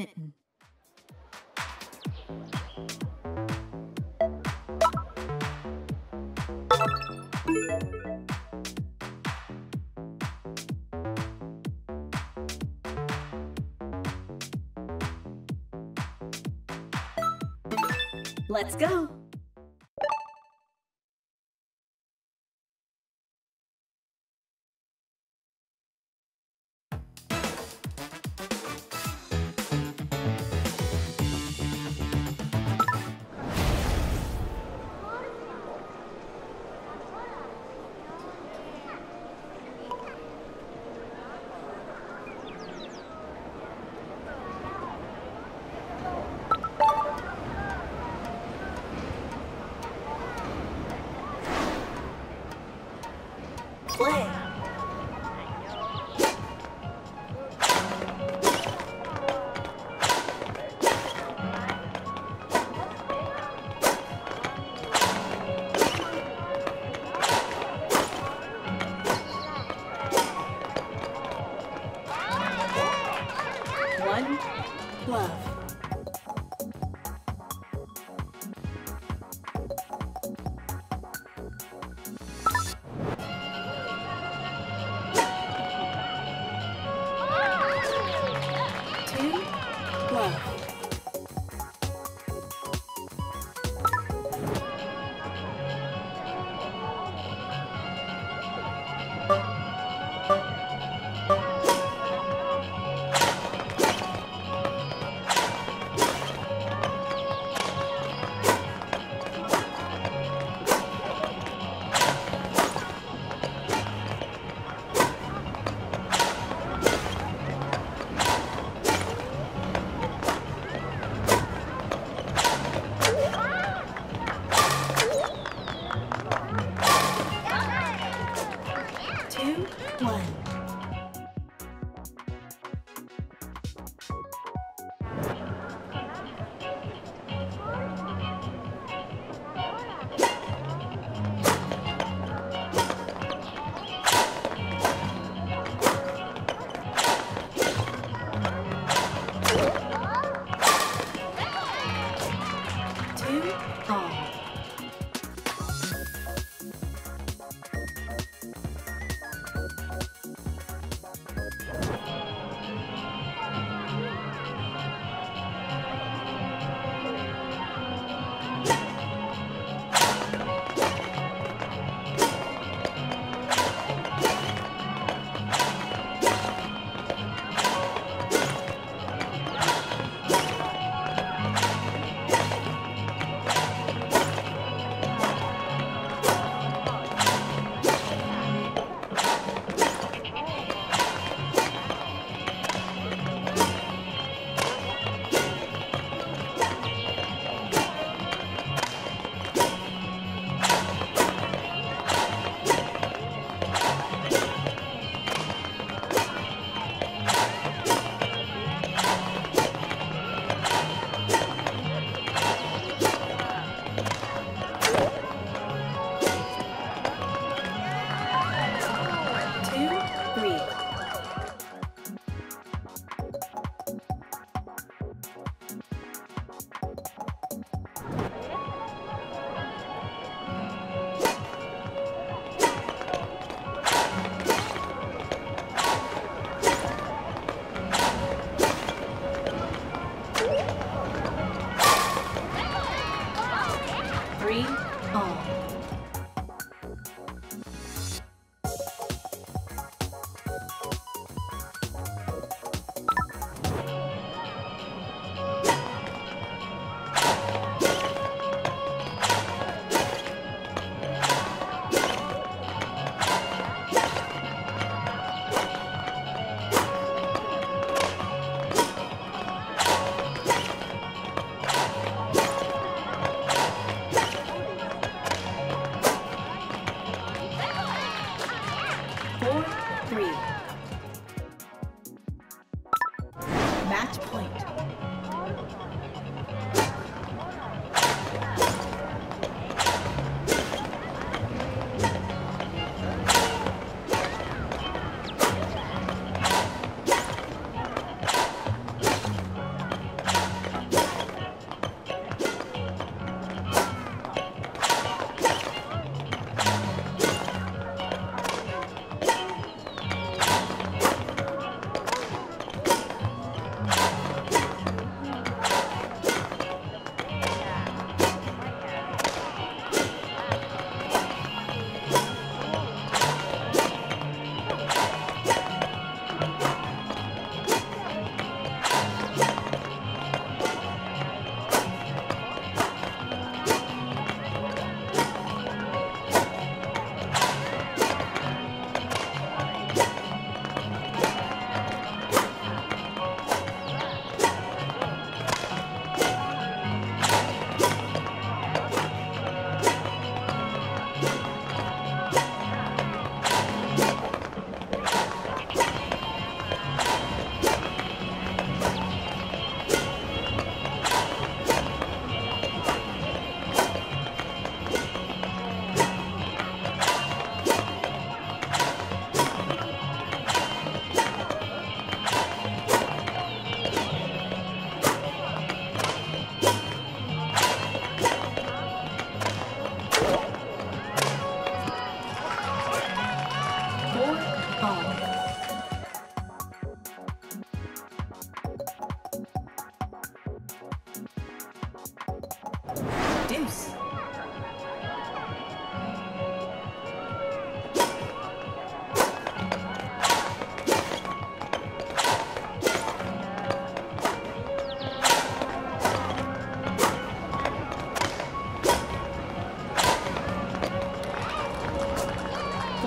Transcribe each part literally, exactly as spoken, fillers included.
Badminton. Let's go!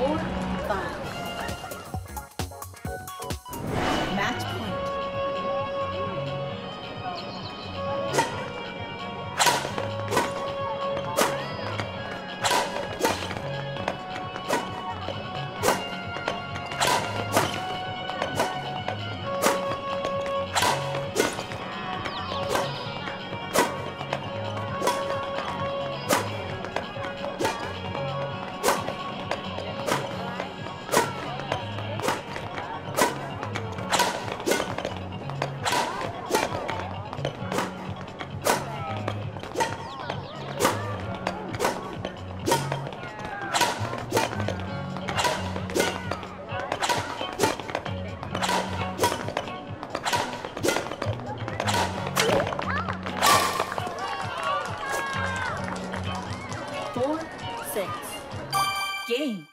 four, five. Match point. Four, six. Game.